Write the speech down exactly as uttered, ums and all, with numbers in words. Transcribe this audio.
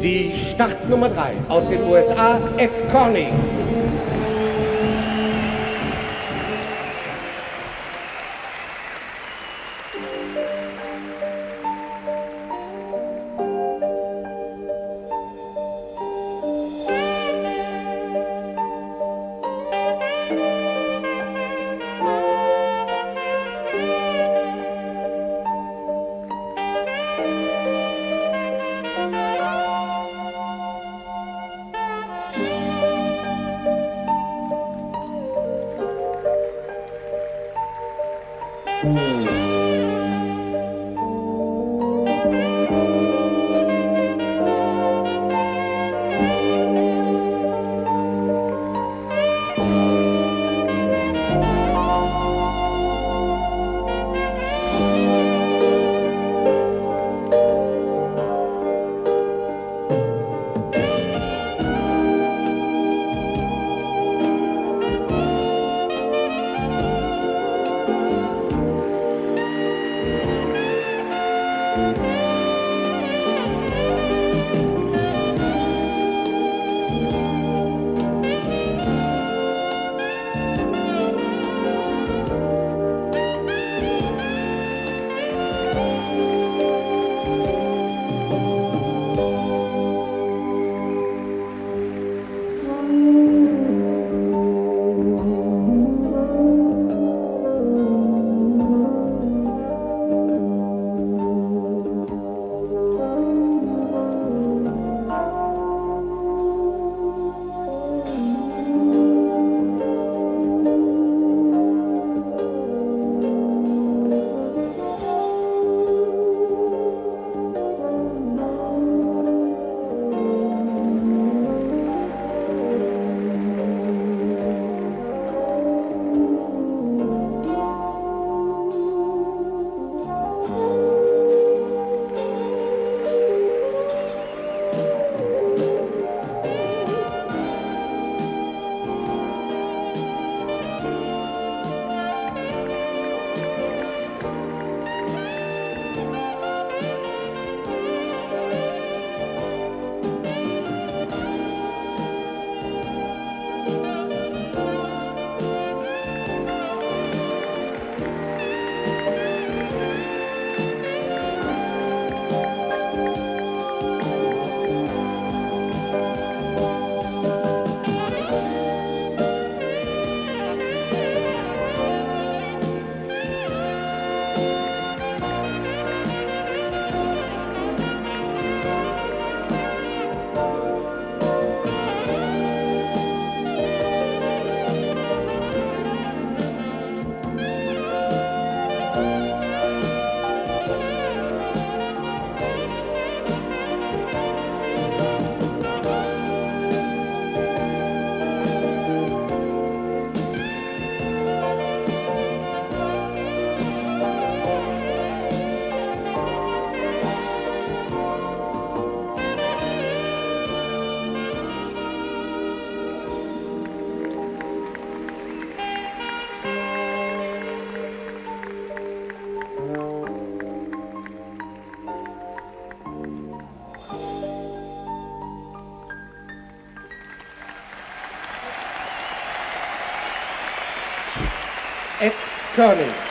die Startnummer drei aus den U S A, Ed Corney. Ed Corney.